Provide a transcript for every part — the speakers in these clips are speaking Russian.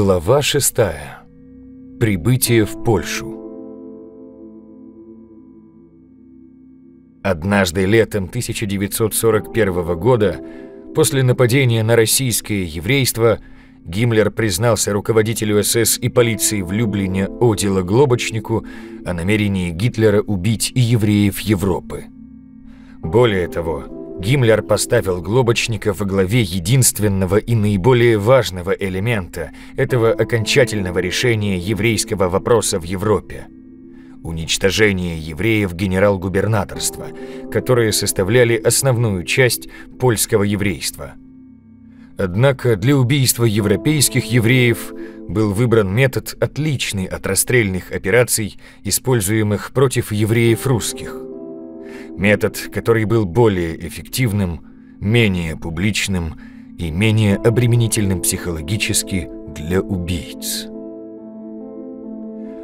Глава 6. Прибытие в Польшу. Однажды летом 1941 года, после нападения на российское еврейство, Гиммлер признался руководителю СС и полиции в Люблине Одило Глобочнику о намерении Гитлера убить и евреев Европы. Более того, Гиммлер поставил Глобочника во главе единственного и наиболее важного элемента этого окончательного решения еврейского вопроса в Европе – уничтожение евреев генерал-губернаторства, которые составляли основную часть польского еврейства. Однако для убийства европейских евреев был выбран метод, отличный от расстрельных операций, используемых против евреев русских. Метод, который был более эффективным, менее публичным и менее обременительным психологически для убийц.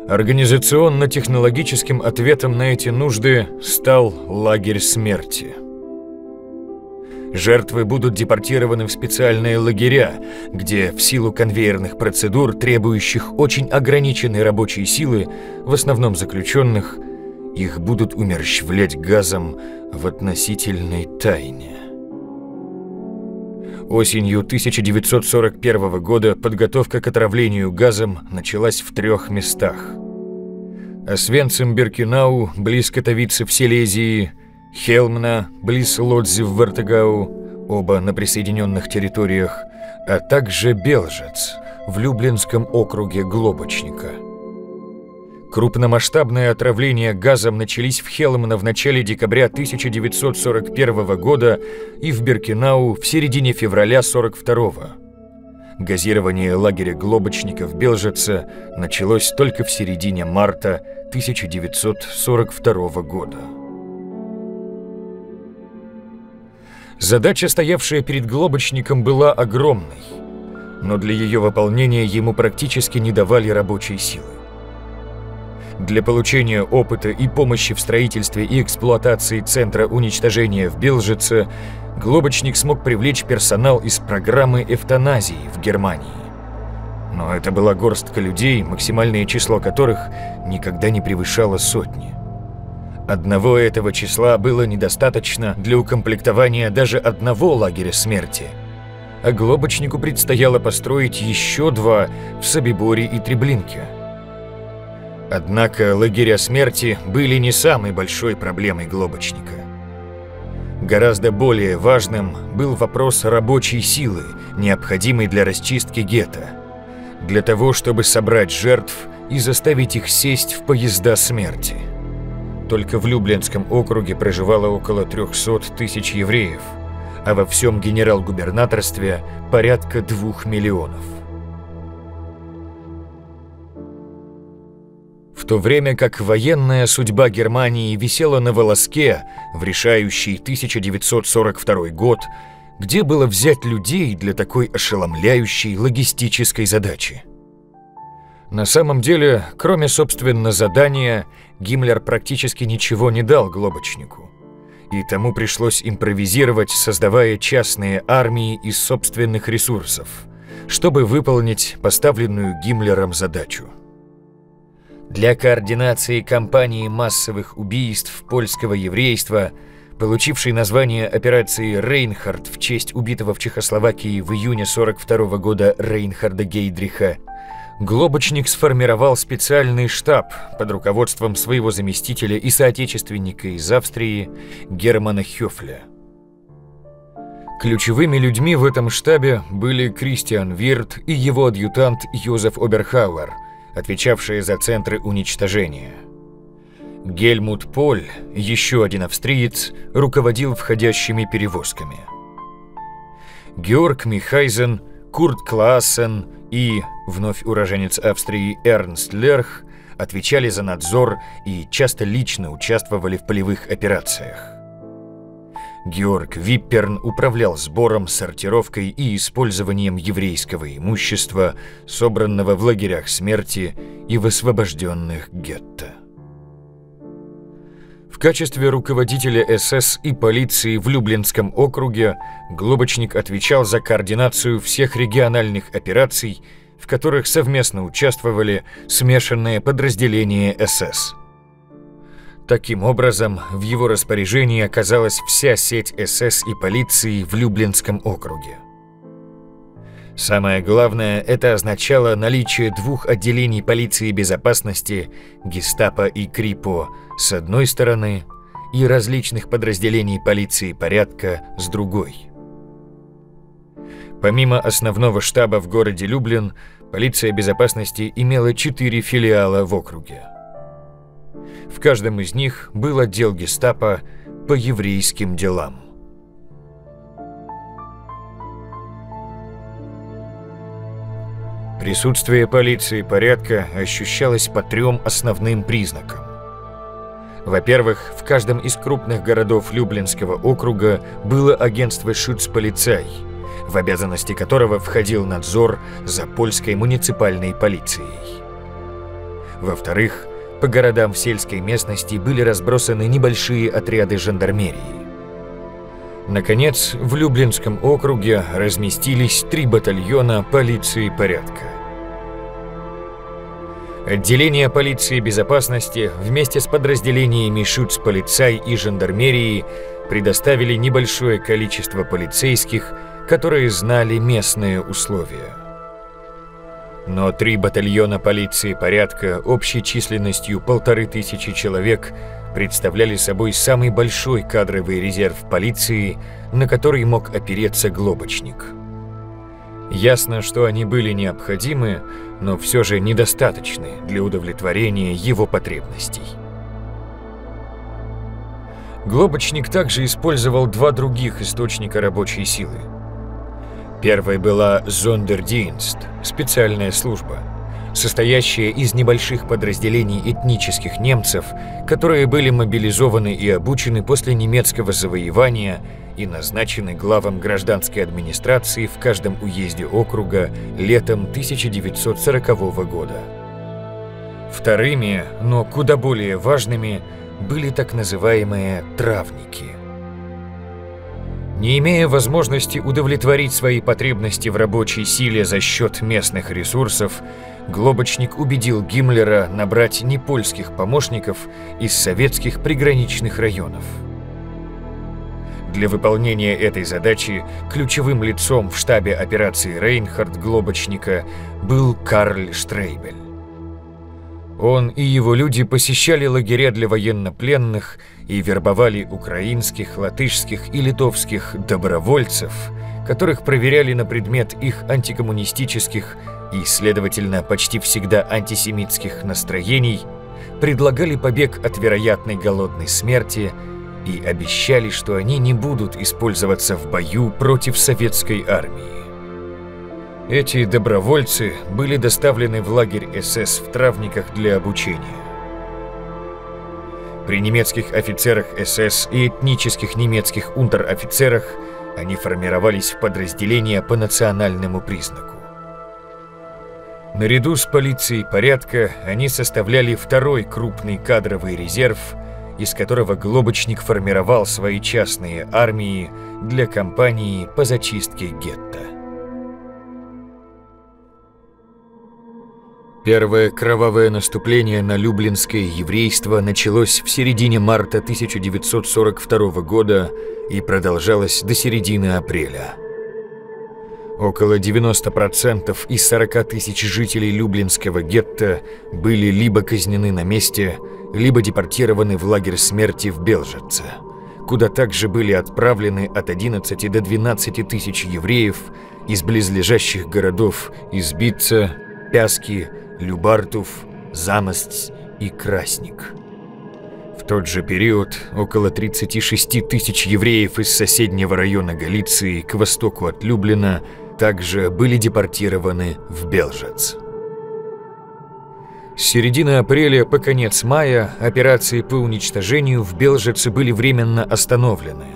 Организационно-технологическим ответом на эти нужды стал лагерь смерти. Жертвы будут депортированы в специальные лагеря, где в силу конвейерных процедур, требующих очень ограниченной рабочей силы, в основном заключенных, их будут умерщвлять газом в относительной тайне. Осенью 1941 года подготовка к отравлению газом началась в 3 местах: Освенцим-Биркенау, близ Катовицы в Силезии, Хелмна, близ Лодзи в Вартегау, оба на присоединенных территориях, а также Белжец в Люблинском округе Глобочника. Крупномасштабные отравления газом начались в Хелмна в начале декабря 1941 года и в Биркенау в середине февраля 1942. Газирование лагеря Глобочников Белжеца началось только в середине марта 1942 года. Задача, стоявшая перед Глобочником, была огромной, но для ее выполнения ему практически не давали рабочей силы. Для получения опыта и помощи в строительстве и эксплуатации центра уничтожения в Белжице Глобочник смог привлечь персонал из программы эвтаназии в Германии. Но это была горстка людей, максимальное число которых никогда не превышало сотни. Одного этого числа было недостаточно для укомплектования даже одного лагеря смерти, а Глобочнику предстояло построить еще 2 в Собиборе и Треблинке. Однако лагеря смерти были не самой большой проблемой Глобочника. Гораздо более важным был вопрос рабочей силы, необходимой для расчистки гетто, для того, чтобы собрать жертв и заставить их сесть в поезда смерти. Только в Люблинском округе проживало около 300 000 евреев, а во всем генерал-губернаторстве порядка 2 миллионов. В то время как военная судьба Германии висела на волоске в решающий 1942 год, где было взять людей для такой ошеломляющей логистической задачи? На самом деле, кроме, собственно, задания, Гиммлер практически ничего не дал Глобочнику, и тому пришлось импровизировать, создавая частные армии из собственных ресурсов, чтобы выполнить поставленную Гиммлером задачу. Для координации кампании массовых убийств польского еврейства, получившей название операции Рейнхард в честь убитого в Чехословакии в июне 1942 года Рейнхарда Гейдриха, Глобочник сформировал специальный штаб под руководством своего заместителя и соотечественника из Австрии Германа Хёфля. Ключевыми людьми в этом штабе были Кристиан Вирт и его адъютант Йозеф Оберхауэр, отвечавшие за центры уничтожения. Гельмут Поль, еще один австриец, руководил входящими перевозками. Георг Михайзен, Курт Клаасен и, вновь уроженец Австрии, Эрнст Лерх отвечали за надзор и часто лично участвовали в полевых операциях. Георг Випперн управлял сбором, сортировкой и использованием еврейского имущества, собранного в лагерях смерти и в освобожденных гетто. В качестве руководителя СС и полиции в Люблинском округе Глобочник отвечал за координацию всех региональных операций, в которых совместно участвовали смешанные подразделения СС. Таким образом, в его распоряжении оказалась вся сеть СС и полиции в Люблинском округе. Самое главное, это означало наличие двух отделений полиции безопасности, гестапо и крипо, с одной стороны, и различных подразделений полиции порядка с другой. Помимо основного штаба в городе Люблин, полиция безопасности имела 4 филиала в округе. В каждом из них был отдел гестапо по еврейским делам. Присутствие полиции порядка ощущалось по 3 основным признакам. Во-первых, в каждом из крупных городов Люблинского округа было агентство «Шуцполицай», в обязанности которого входил надзор за польской муниципальной полицией. Во-вторых, по городам в сельской местности были разбросаны небольшие отряды жандармерии. Наконец, в Люблинском округе разместились 3 батальона полиции порядка. Отделение полиции безопасности вместе с подразделениями Шуцполицай и жандармерии предоставили небольшое количество полицейских, которые знали местные условия. Но 3 батальона полиции порядка общей численностью 1500 человек представляли собой самый большой кадровый резерв полиции, на который мог опереться Глобочник. Ясно, что они были необходимы, но все же недостаточны для удовлетворения его потребностей. Глобочник также использовал 2 других источника рабочей силы. Первой была Зондердиенст, специальная служба, состоящая из небольших подразделений этнических немцев, которые были мобилизованы и обучены после немецкого завоевания и назначены главам гражданской администрации в каждом уезде округа летом 1940 года. Вторыми, но куда более важными, были так называемые «травники». Не имея возможности удовлетворить свои потребности в рабочей силе за счет местных ресурсов, Глобочник убедил Гиммлера набрать непольских помощников из советских приграничных районов. Для выполнения этой задачи ключевым лицом в штабе операции Рейнхард Глобочника был Карл Штрейбель. Он и его люди посещали лагеря для военнопленных и вербовали украинских, латышских и литовских добровольцев, которых проверяли на предмет их антикоммунистических и, следовательно, почти всегда антисемитских настроений, предлагали побег от вероятной голодной смерти и обещали, что они не будут использоваться в бою против советской армии. Эти добровольцы были доставлены в лагерь СС в Травниках для обучения. При немецких офицерах СС и этнических немецких унтер-офицерах они формировались в подразделения по национальному признаку. Наряду с полицией порядка они составляли 2-й крупный кадровый резерв, из которого Глобочник формировал свои частные армии для кампании по зачистке гетто. Первое кровавое наступление на люблинское еврейство началось в середине марта 1942 года и продолжалось до середины апреля. Около 90% из 40 000 жителей люблинского гетто были либо казнены на месте, либо депортированы в лагерь смерти в Белжеце, куда также были отправлены от 11 до 12 000 евреев из близлежащих городов Избица, Пяски, Любартов, Замость и Красник. В тот же период около 36 000 евреев из соседнего района Галиции к востоку от Люблина также были депортированы в Белжец. С середины апреля по конец мая операции по уничтожению в Белжеце были временно остановлены,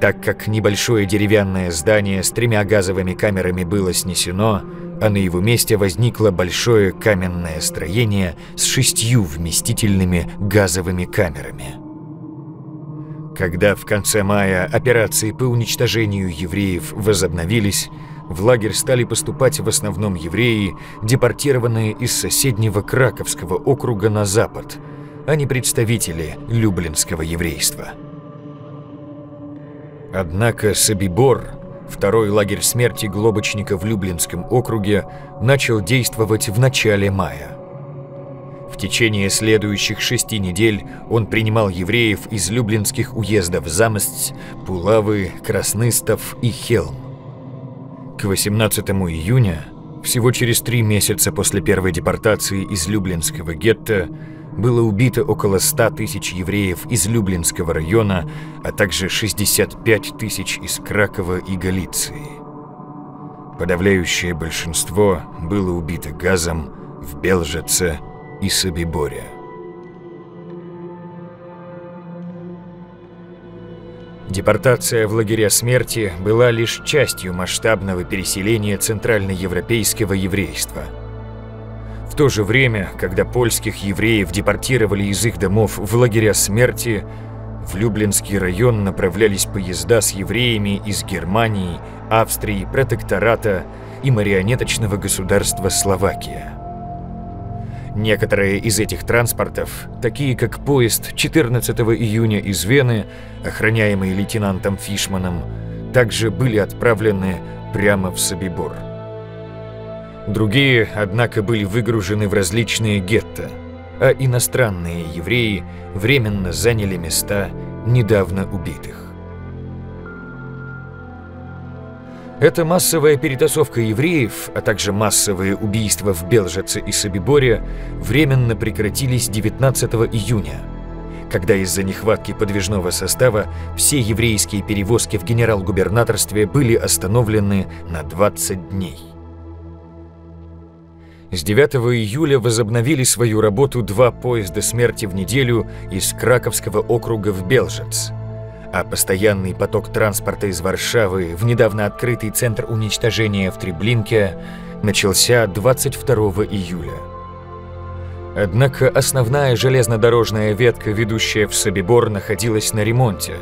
так как небольшое деревянное здание с 3 газовыми камерами было снесено, а на его месте возникло большое каменное строение с 6 вместительными газовыми камерами. Когда в конце мая операции по уничтожению евреев возобновились, В лагерь стали поступать в основном евреи, депортированные из соседнего Краковского округа на запад, а не представители люблинского еврейства. Однако Собибор, второй лагерь смерти Глобочника в Люблинском округе, начал действовать в начале мая. В течение следующих 6 недель он принимал евреев из люблинских уездов Замость, Пулавы, Красностов и Хелм. К 18 июня, всего через 3 месяца после первой депортации из Люблинского гетто, было убито около 100 тысяч евреев из Люблинского района, а также 65 тысяч из Кракова и Галиции. Подавляющее большинство было убито газом в Белжеце и Собиборе. Депортация в лагеря смерти была лишь частью масштабного переселения центральноевропейского еврейства. В то же время, когда польских евреев депортировали из их домов в лагеря смерти, в Люблинский район направлялись поезда с евреями из Германии, Австрии, протектората и марионеточного государства Словакия. Некоторые из этих транспортов, такие как поезд 14 июня из Вены, охраняемый лейтенантом Фишманом, также были отправлены прямо в Собибор. Другие, однако, были выгружены в различные гетто, а иностранные евреи временно заняли места недавно убитых. Эта массовая перетасовка евреев, а также массовые убийства в Белжеце и Собиборе временно прекратились 19 июня, когда из-за нехватки подвижного состава все еврейские перевозки в Генерал-губернаторстве были остановлены на 20 дней. С 9 июля возобновили свою работу 2 поезда смерти в неделю из Краковского округа в Белжец, а постоянный поток транспорта из Варшавы в недавно открытый центр уничтожения в Треблинке начался 22 июля. Однако основная железнодорожная ветка, ведущая в Собибор, находилась на ремонте,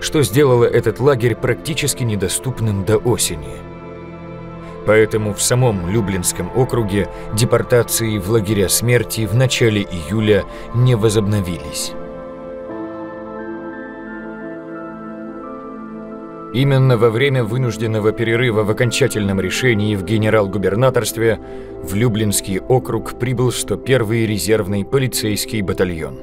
что сделало этот лагерь практически недоступным до осени. Поэтому в самом Люблинском округе депортации в лагеря смерти в начале июля не возобновились. Именно во время вынужденного перерыва в окончательном решении в Генерал-губернаторстве в Люблинский округ прибыл 101-й резервный полицейский батальон.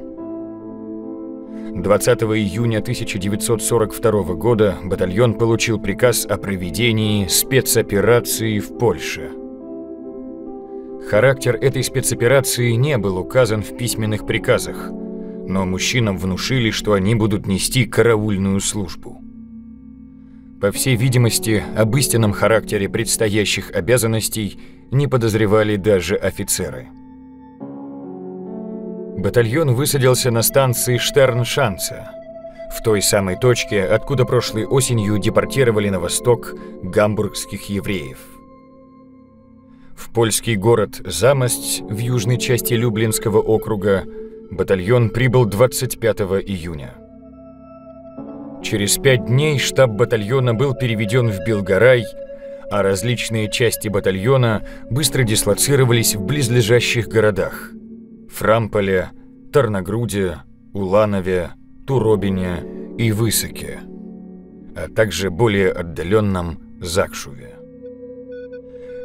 20 июня 1942 года батальон получил приказ о проведении спецоперации в Польше. Характер этой спецоперации не был указан в письменных приказах, но мужчинам внушили, что они будут нести караульную службу. По всей видимости, об истинном характере предстоящих обязанностей не подозревали даже офицеры. Батальон высадился на станции Штерншанца, в той самой точке, откуда прошлой осенью депортировали на восток гамбургских евреев. В польский город Замость в южной части Люблинского округа батальон прибыл 25 июня. Через 5 дней штаб батальона был переведен в Белгорай, а различные части батальона быстро дислоцировались в близлежащих городах – Фрамполе, Тарногруде, Уланове, Туробине и Высоке, а также более отдаленном Закшуве.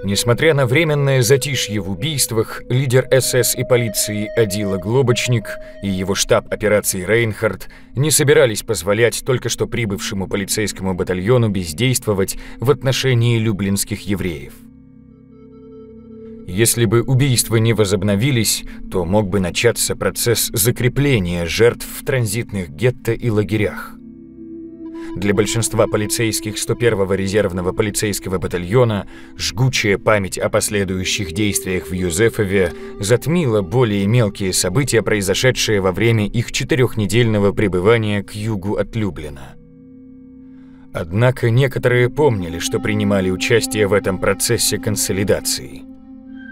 Несмотря на временное затишье в убийствах, лидер СС и полиции Одило Глобочник и его штаб операции «Рейнхард» не собирались позволять только что прибывшему полицейскому батальону бездействовать в отношении люблинских евреев. Если бы убийства не возобновились, то мог бы начаться процесс закрепления жертв в транзитных гетто и лагерях. Для большинства полицейских 101-го резервного полицейского батальона жгучая память о последующих действиях в Йозефове затмила более мелкие события, произошедшие во время их 4-недельного пребывания к югу от Люблина. Однако некоторые помнили, что принимали участие в этом процессе консолидации.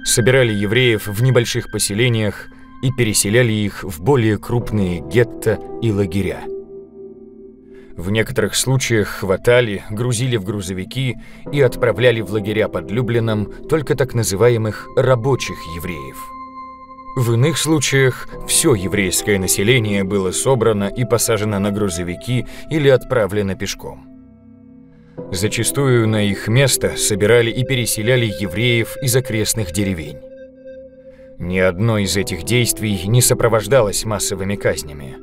Собирали евреев в небольших поселениях и переселяли их в более крупные гетто и лагеря. В некоторых случаях хватали, грузили в грузовики и отправляли в лагеря под Люблином только так называемых «рабочих евреев». В иных случаях все еврейское население было собрано и посажено на грузовики или отправлено пешком. Зачастую на их место собирали и переселяли евреев из окрестных деревень. Ни одно из этих действий не сопровождалось массовыми казнями,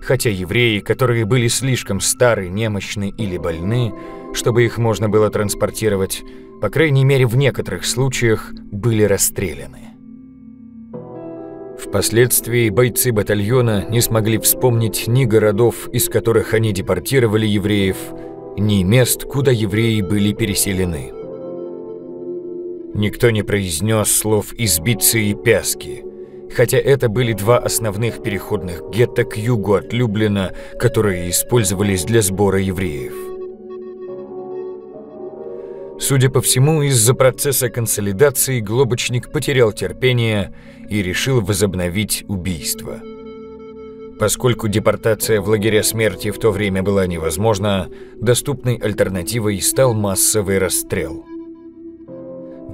хотя евреи, которые были слишком стары, немощны или больны, чтобы их можно было транспортировать, по крайней мере в некоторых случаях были расстреляны. Впоследствии бойцы батальона не смогли вспомнить ни городов, из которых они депортировали евреев, ни мест, куда евреи были переселены. Никто не произнес слов «Избицы» и «Пяски», хотя это были два основных переходных гетто к югу от Люблина, которые использовались для сбора евреев. Судя по всему, из-за процесса консолидации Глобочник потерял терпение и решил возобновить убийство. Поскольку депортация в лагеря смерти в то время была невозможна, доступной альтернативой стал массовый расстрел.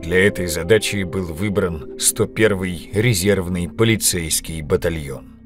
Для этой задачи был выбран 101-й резервный полицейский батальон.